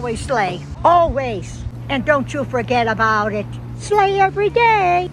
always slay, always. And don't you forget about it. Slay every day.